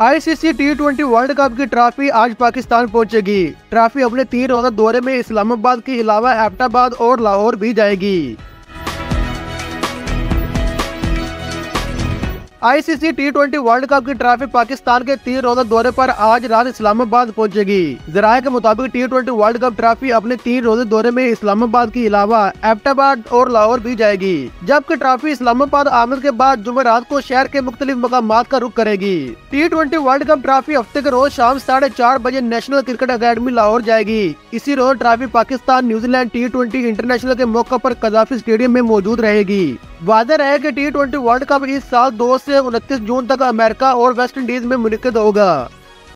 ICC टी20 world cup की trophy आज पाकिस्तान पहुंचेगी। ट्रॉफी अपने 3 रोजा दौरे में इस्लामाबाद के अलावा एबटाबाद और लाहौर भी जाएगी। आईसीसी टी20 वर्ल्ड कप की ट्रॉफी पाकिस्तान के 3 रोजा दौरे पर आज रात इस्लामाबाद पहुंचेगी। जराये के मुताबिक टी20 वर्ल्ड कप ट्रॉफी अपने 3 रोजा दौरे में इस्लामाबाद के अलावा एबटाबाद और लाहौर भी जाएगी, जबकि ट्रॉफी इस्लामाबाद आमद के बाद जुमेरात को शहर के मुख्तलिफ मकामात का रुख करेगी। टी20 वर्ल्ड कप ट्रॉफी हफ्ते के रोज शाम 4:30 बजे नेशनल क्रिकेट अकेडमी लाहौर जाएगी। इसी रोज ट्रॉफी पाकिस्तान न्यूजीलैंड टी20 इंटरनेशनल के मौके पर कजाफी स्टेडियम में मौजूद रहेगी। वादा रहे कि टी20 वर्ल्ड कप इस साल 2 से 29 जून तक अमेरिका और वेस्टइंडीज में मुनक़िद होगा।